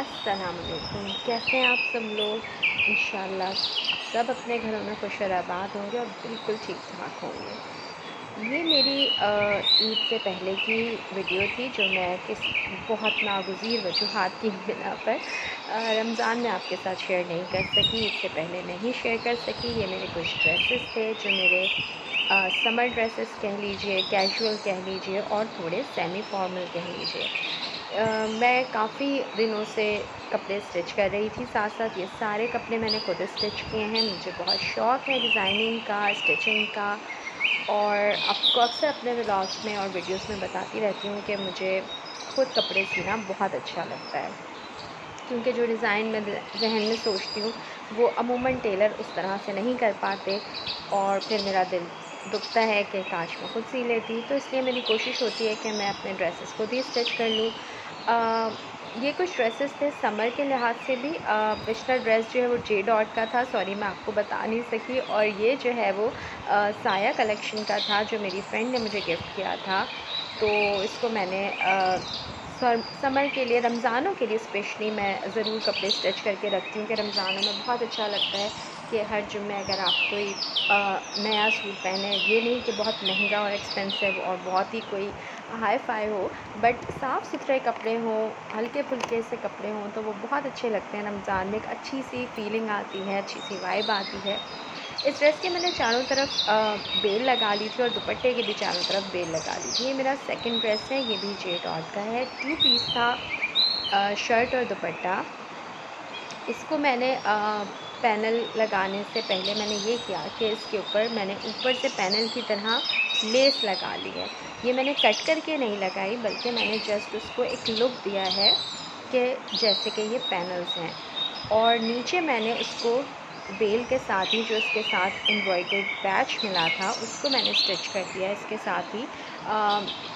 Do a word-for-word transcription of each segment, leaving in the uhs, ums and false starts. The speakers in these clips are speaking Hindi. अस्सलामु अलैकुम। कैसे हैं आप सब लोग? इंशाल्लाह सब अपने घरों में खुशराबाद होंगे और बिल्कुल ठीक ठाक होंगे। ये मेरी ईद से पहले की वीडियो थी जो मैं किस बहुत नागुज़ीर वजूहात की बिना पर रमज़ान में आपके साथ शेयर नहीं कर सकी, इससे पहले नहीं शेयर कर सकी। ये मेरे कुछ ड्रेसेस थे जो मेरे आ, समर ड्रेसेस कह लीजिए, कैजुअल कह लीजिए और थोड़े सेमी फॉर्मल कह लीजिए। Uh, मैं काफ़ी दिनों से कपड़े स्टिच कर रही थी, साथ साथ ये सारे कपड़े मैंने खुद स्टिच किए हैं। मुझे बहुत शौक़ है डिज़ाइनिंग का, स्टिचिंग का, और आपको अक्सर अपने व्लॉग्स में और वीडियोस में बताती रहती हूँ कि मुझे खुद कपड़े सीना बहुत अच्छा लगता है, क्योंकि जो डिज़ाइन मैं जहन में सोचती हूँ वो अमूमन टेलर उस तरह से नहीं कर पाते और फिर मेरा दिल दुखता है कि काश मैं खुद सी लेती। तो इसलिए मेरी कोशिश होती है कि मैं अपने ड्रेसेस खुद ही स्टिच कर लूँ। आ, ये कुछ ड्रेसेस थे समर के लिहाज से भी। पिछला ड्रेस जो है वो जे डॉट का था, सॉरी मैं आपको बता नहीं सकी, और ये जो है वो आ, साया कलेक्शन का था जो मेरी फ्रेंड ने मुझे गिफ्ट किया था। तो इसको मैंने आ, समर के लिए, रमज़ानों के लिए स्पेशली मैं ज़रूर कपड़े स्टिच करके रखती हूँ कि रमज़ानों में बहुत अच्छा लगता है कि हर जुम्मे अगर आप कोई नया सूट पहने, ये नहीं कि बहुत महंगा और एक्सपेंसिव और बहुत ही कोई हाई फाई हो, बट साफ़ सुथरे कपड़े हों, हल्के फुल्के से कपड़े हों, तो वो बहुत अच्छे लगते हैं। रमज़ान में एक अच्छी सी फीलिंग आती है, अच्छी सी वाइब आती है। इस ड्रेस की मैंने चारों तरफ बेल लगा ली थी और दुपट्टे की भी चारों तरफ बेल लगा ली थी। ये मेरा सेकंड ड्रेस है, ये भी जे डॉट का है। टू पीस था, शर्ट और दुपट्टा। इसको मैंने पैनल लगाने से पहले मैंने ये किया कि इसके ऊपर मैंने ऊपर से पैनल की तरह लेस लगा ली है। ये मैंने कट करके नहीं लगाई, बल्कि मैंने जस्ट उसको एक लुक दिया है कि जैसे कि ये पैनल्स हैं। और नीचे मैंने इसको बेल के साथ ही जो इसके साथ एम्ब्रॉयडर्ड पैच मिला था उसको मैंने स्टिच कर दिया इसके साथ ही।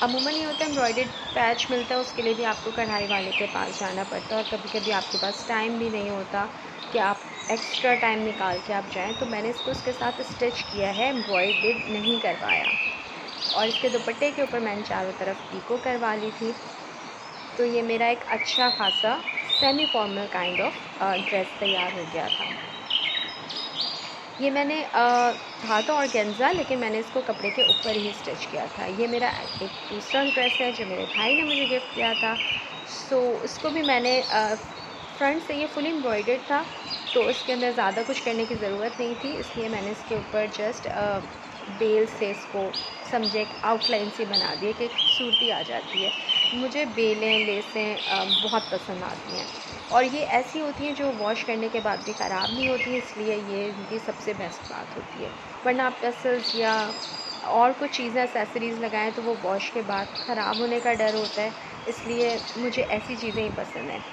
अमूमन ये होता है एम्ब्रॉयडर्ड पैच मिलता है, उसके लिए भी आपको कढ़ाई वाले के पास जाना पड़ता है और कभी कभी आपके पास टाइम भी नहीं होता कि आप एक्स्ट्रा टाइम निकाल के आप जाएं। तो मैंने इसको उसके साथ स्टिच किया है, एम्ब्रॉयडर्ड नहीं करवाया। और इसके दुपट्टे के ऊपर मैंने चारों तरफ पीको करवा ली थी। तो ये मेरा एक अच्छा खासा semi formal kind of dress तैयार हो गया था। ये मैंने था तो ऑर्गेन्जा, लेकिन मैंने इसको कपड़े के ऊपर ही स्टिच किया था। ये मेरा एक दूसरा ड्रेस है जो मेरे भाई ने मुझे गिफ्ट किया था। सो इसको भी मैंने फ्रंट से ये फुल एम्ब्रॉयडर्ड था, तो इसके अंदर ज़्यादा कुछ करने की ज़रूरत नहीं थी, इसलिए मैंने इसके ऊपर जस्ट बेल से इसको समझे एक आउटलाइन सी बना दी कि खूबसूरती आ जाती है। मुझे बेलें, लेसें बहुत पसंद आती हैं और ये ऐसी होती हैं जो वॉश करने के बाद भी ख़राब नहीं होती, इसलिए ये इनकी सबसे बेस्ट बात होती है। वरना आप टसल्स या और कुछ चीज़ें, एक्सेसरीज़ लगाएं तो वो वॉश के बाद ख़राब होने का डर होता है, इसलिए मुझे ऐसी चीज़ें ही पसंद हैं।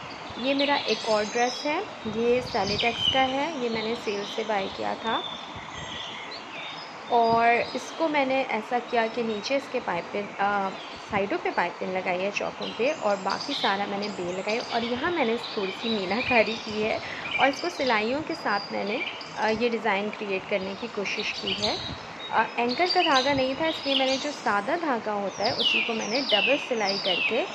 ये मेरा एक और ड्रेस है, ये सेलिटेक्स का है। ये मैंने सेल से बाय किया था और इसको मैंने ऐसा किया कि नीचे इसके पाइपिन, साइडों पे पाइपिन लगाई है चौकों पे, और बाकी सारा मैंने बेल लगाई। और यहाँ मैंने थोड़ी सी मीनाकारी की है और इसको सिलाइयों के साथ मैंने आ, ये डिज़ाइन क्रिएट करने की कोशिश की है। आ, एंकर का धागा नहीं था, इसलिए मैंने जो सादा धागा होता है उसी को मैंने डबल सिलाई करके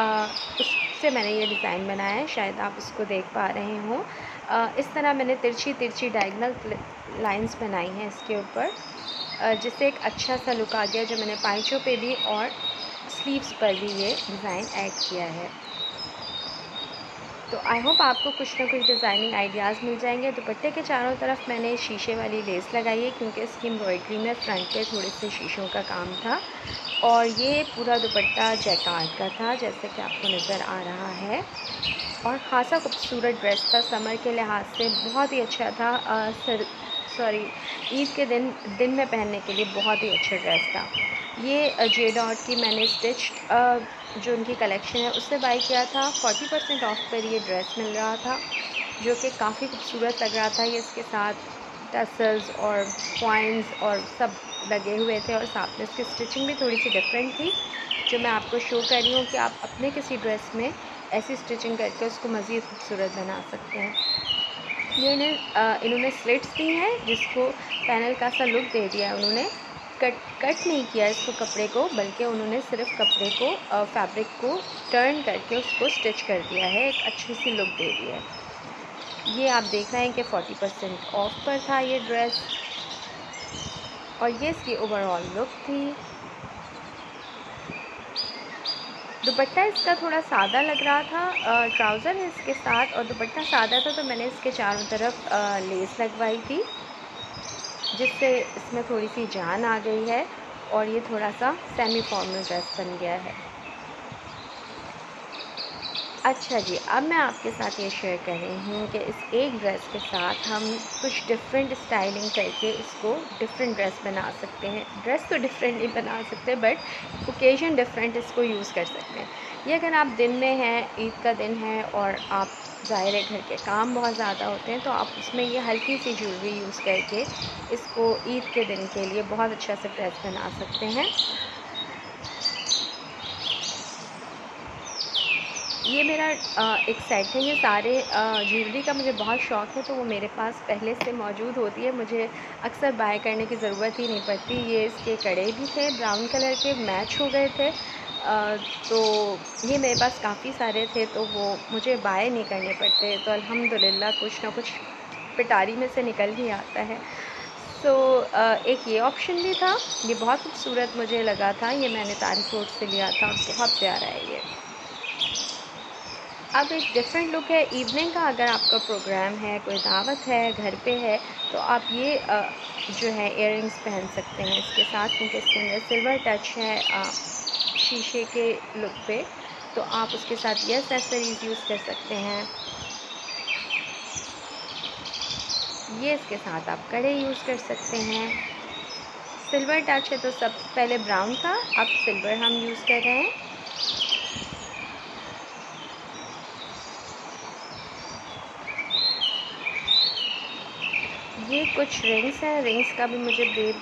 आ, उससे मैंने ये डिज़ाइन बनाया है। शायद आप इसको देख पा रहे हों, इस तरह मैंने तिरछी तिरछी डायगनल लाइंस बनाई हैं इसके ऊपर, जिससे एक अच्छा सा लुक आ गया, जो मैंने पांचों पे भी और स्लीव्स पर भी ये डिज़ाइन ऐड किया है। तो आई होप आपको कुछ ना कुछ डिज़ाइनिंग आइडियाज़ मिल जाएंगे। दुपट्टे के चारों तरफ मैंने शीशे वाली लेस लगाई है, क्योंकि इसकी एम्ब्रॉयडरी में फ्रंट पे थोड़े से शीशों का काम था। और ये पूरा दुपट्टा जैकार्ड का था, जैसे कि आपको नज़र आ रहा है, और ख़ासा खूबसूरत ड्रेस था। समर के लिहाज से बहुत ही अच्छा था, आ, सर सॉरी ईद के दिन दिन में पहनने के लिए बहुत ही अच्छा ड्रेस था। ये जे डॉट की मैंने स्टिच आ, जो उनकी कलेक्शन है उससे बाय किया था। चालीस परसेंट ऑफ पर ये ड्रेस मिल रहा था, जो कि काफ़ी खूबसूरत लग रहा था। ये इसके साथ टसल्स और पॉइंट्स और सब लगे हुए थे और साथ में इसकी स्टिचिंग भी थोड़ी सी डिफरेंट थी, जो मैं आपको शो कर रही हूँ कि आप अपने किसी ड्रेस में ऐसी स्टिचिंग करके उसको मज़ीद खूबसूरत बना सकते हैं। ये इन्हें इन्होंने स्लिट्स दी हैं, जिसको पैनल का सा लुक दे दिया है उन्होंने। कट कट नहीं किया इसको कपड़े को, बल्कि उन्होंने सिर्फ कपड़े को फैब्रिक को टर्न करके उसको स्टिच कर दिया है, एक अच्छी सी लुक दे दी है। ये आप देख रहे हैं कि चालीस परसेंट ऑफ पर था ये ड्रेस, और ये इसकी ओवरऑल लुक थी। दुपट्टा इसका थोड़ा सादा लग रहा था, ट्राउज़र है इसके साथ और दुपट्टा सादा था, तो मैंने इसके चारों तरफ लेस लगवाई थी जिससे इसमें थोड़ी सी जान आ गई है और ये थोड़ा सा सेमी फॉर्मल ड्रेस बन गया है। अच्छा जी, अब मैं आपके साथ ये शेयर कर रही हूँ कि इस एक ड्रेस के साथ हम कुछ डिफरेंट स्टाइलिंग करके इसको डिफरेंट ड्रेस बना सकते हैं। ड्रेस तो डिफरेंट ही बना सकते हैं, बट ओकेजन डिफरेंट इसको यूज़ कर सकते हैं। ये अगर आप दिन में हैं, ईद का दिन है और आप ज़ाहिर है घर के काम बहुत ज़्यादा होते हैं, तो आप उसमें ये हल्की सी ज्वेलरी यूज़ करके इसको ईद के दिन के लिए बहुत अच्छा से ड्रेस बना सकते हैं। ये मेरा एक सेट है, ये सारे ज्वेलरी का मुझे बहुत शौक़ है, तो वो मेरे पास पहले से मौजूद होती है, मुझे अक्सर बाय करने की ज़रूरत ही नहीं पड़ती। ये इसके कड़े भी थे, ब्राउन कलर के मैच हो गए थे, तो ये मेरे पास काफ़ी सारे थे, तो वो मुझे बाय नहीं करने पड़ते। तो अल्हम्दुलिल्लाह कुछ ना कुछ पिटारी में से निकल ही आता है। तो so, एक ये ऑप्शन भी था, ये बहुत खूबसूरत मुझे लगा था, ये मैंने तारिक रोड से लिया था, बहुत प्यारा है ये। अब एक डिफरेंट लुक है इवनिंग का, अगर आपका प्रोग्राम है, कोई दावत है, घर पे है, तो आप ये जो है इयररिंग्स पहन सकते हैं इसके साथ, क्योंकि इसके अंदर सिल्वर टच है शीशे के लुक पे, तो आप उसके साथ ये एक्सेसरीज यूज़ कर सकते हैं। ये इसके साथ आप कड़े यूज़ कर सकते हैं। सिल्वर टच है, तो सब पहले ब्राउन था, अब सिल्वर हम यूज़ कर रहे हैं। ये कुछ रिंग्स हैं, रिंग्स का भी मुझे बे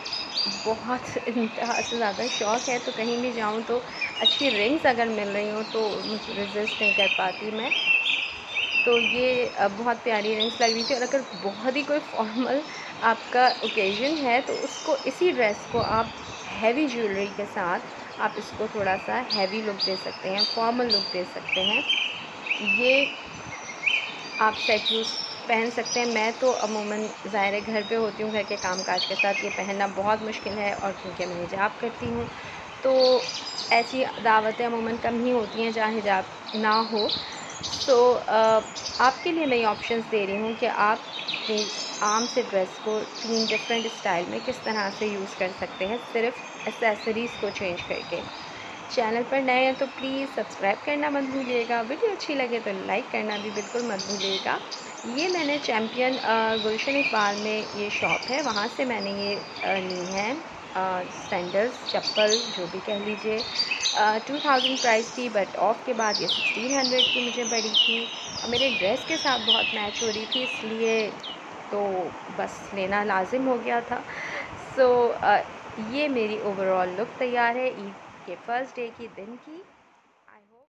बहुत इंतहा से ज़्यादा शौक़ है, तो कहीं भी जाऊं तो अच्छी रिंग्स अगर मिल रही हो तो मुझे रेजिस्ट नहीं कर पाती मैं। तो ये बहुत प्यारी रिंग्स लग रही थी, और अगर बहुत ही कोई फॉर्मल आपका ओकेजन है तो उसको इसी ड्रेस को आप हैवी ज्वेलरी के साथ आप इसको थोड़ा सा हैवी लुक दे सकते हैं, फॉर्मल लुक दे सकते हैं। ये आप सेट यूज़ पहन सकते हैं। मैं तो अमूमन ज़ाहिर घर पे होती हूँ, घर के कामकाज के साथ ये पहनना बहुत मुश्किल है, और क्योंकि मैं हिजाब करती हूँ तो ऐसी दावतें अमूमन कम ही होती हैं जहाँ हिजाब ना हो। तो आपके लिए मैं ऑप्शंस दे रही हूँ कि आप आम से ड्रेस को तीन डिफरेंट स्टाइल में किस तरह से यूज़ कर सकते हैं, सिर्फ एक्सेसरीज़ को चेंज करके। चैनल पर नए हैं तो प्लीज़ सब्सक्राइब करना मत भूलिएगा, वीडियो अच्छी लगे तो लाइक करना भी बिल्कुल मत भूलिएगा। ये मैंने चैम्पियन गुलशन इकबाल में ये शॉप है, वहाँ से मैंने ये ली है सैंडल्स, चप्पल जो भी कह लीजिए। टू थाउज़ेंड प्राइस थी, बट ऑफ के बाद ये सिक्सटीन हंड्रेड की मुझे पड़ी थी, और मेरे ड्रेस के साथ बहुत मैच हो रही थी, इसलिए तो बस लेना लाजिम हो गया था। सो so, ये मेरी ओवरऑल लुक तैयार है ईद के फर्स्ट डे की दिन की।